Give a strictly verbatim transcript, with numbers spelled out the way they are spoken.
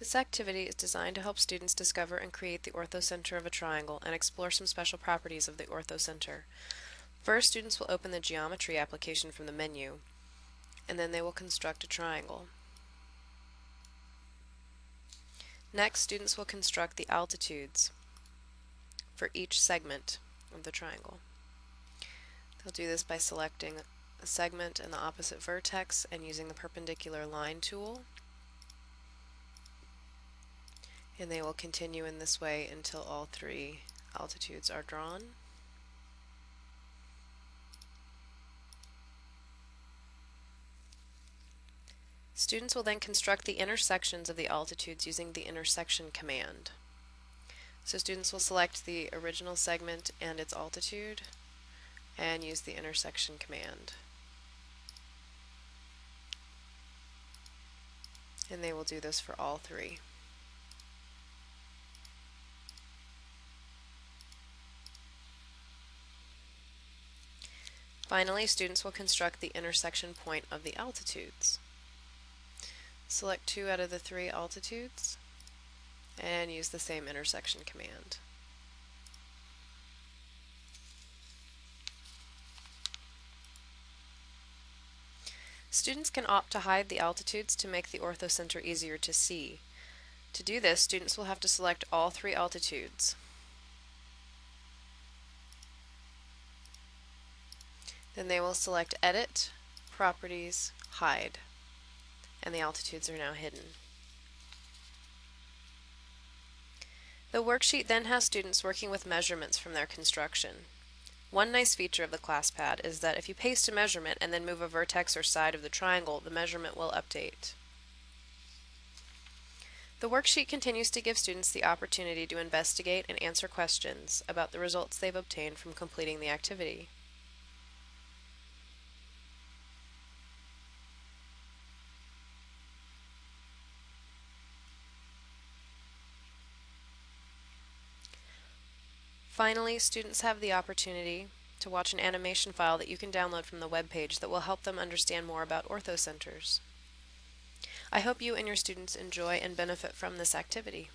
This activity is designed to help students discover and create the orthocenter of a triangle and explore some special properties of the orthocenter. First, students will open the geometry application from the menu, and then they will construct a triangle. Next, students will construct the altitudes for each segment of the triangle. They'll do this by selecting a segment and the opposite vertex and using the perpendicular line tool. And they will continue in this way until all three altitudes are drawn. Students will then construct the intersections of the altitudes using the intersection command. So students will select the original segment and its altitude and use the intersection command. And they will do this for all three. Finally, students will construct the intersection point of the altitudes. Select two out of the three altitudes and use the same intersection command. Students can opt to hide the altitudes to make the orthocenter easier to see. To do this, students will have to select all three altitudes. Then they will select Edit, Properties, Hide. And the altitudes are now hidden. The worksheet then has students working with measurements from their construction. One nice feature of the ClassPad is that if you paste a measurement and then move a vertex or side of the triangle, the measurement will update. The worksheet continues to give students the opportunity to investigate and answer questions about the results they've obtained from completing the activity. Finally, students have the opportunity to watch an animation file that you can download from the web page that will help them understand more about orthocenters. I hope you and your students enjoy and benefit from this activity.